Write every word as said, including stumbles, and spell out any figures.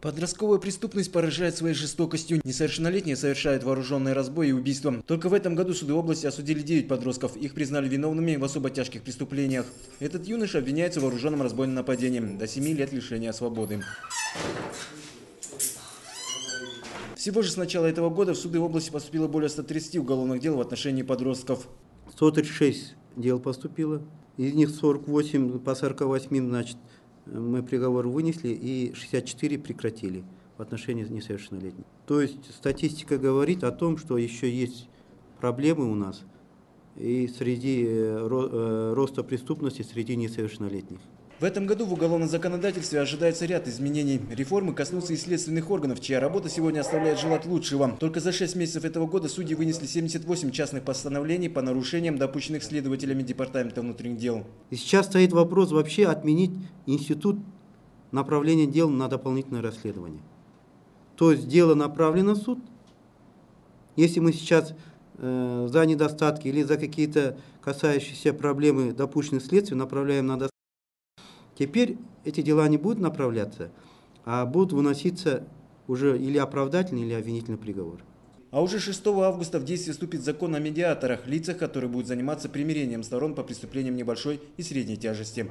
Подростковая преступность поражает своей жестокостью. Несовершеннолетние совершают вооруженные разбои и убийства. Только в этом году суды области осудили девять подростков. Их признали виновными в особо тяжких преступлениях. Этот юноша обвиняется в вооруженном разбойном нападении. До семи лет лишения свободы. Всего же с начала этого года в суды области поступило более ста тридцати уголовных дел в отношении подростков. сто тридцать шесть дел поступило. Из них сорок восемь, по сорока восьми, значит, мы приговор вынесли и шестьдесят четыре прекратили в отношении несовершеннолетних. То есть статистика говорит о том, что еще есть проблемы у нас и среди роста преступности среди несовершеннолетних. В этом году в уголовном законодательстве ожидается ряд изменений. Реформы коснутся и следственных органов, чья работа сегодня оставляет желать лучшего. Только за шесть месяцев этого года судьи вынесли семьдесят восемь частных постановлений по нарушениям, допущенных следователями Департамента внутренних дел. И сейчас стоит вопрос вообще отменить институт направления дел на дополнительное расследование. То есть дело направлено в суд. Если мы сейчас э, за недостатки или за какие-то касающиеся проблемы допущенных следствий направляем на доставку, теперь эти дела не будут направляться, а будут выноситься уже или оправдательный, или обвинительный приговор. А уже шестого августа в действие вступит закон о медиаторах, лицах, которые будут заниматься примирением сторон по преступлениям небольшой и средней тяжести.